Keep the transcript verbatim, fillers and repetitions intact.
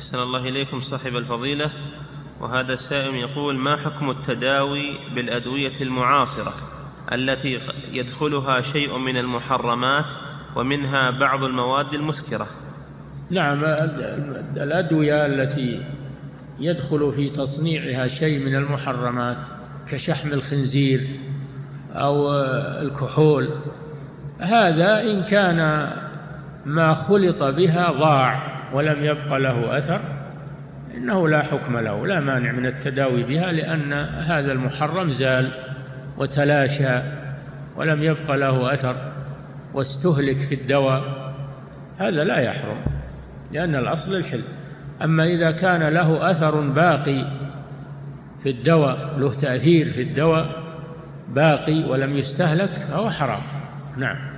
أحسن الله إليكم صاحب الفضيلة. وهذا السائل يقول: ما حكم التداوي بالأدوية المعاصرة التي يدخلها شيء من المحرمات ومنها بعض المواد المسكرة؟ نعم، الأدوية التي يدخل في تصنيعها شيء من المحرمات كشحم الخنزير أو الكحول، هذا إن كان ما خلط بها ضاع ولم يبق له أثر إنه لا حكم له، لا مانع من التداوي بها، لأن هذا المحرم زال وتلاشى ولم يبق له أثر واستهلك في الدواء، هذا لا يحرم لأن الأصل الحل. أما إذا كان له أثر باقي في الدواء، له تأثير في الدواء باقي ولم يستهلك، فهو حرام. نعم.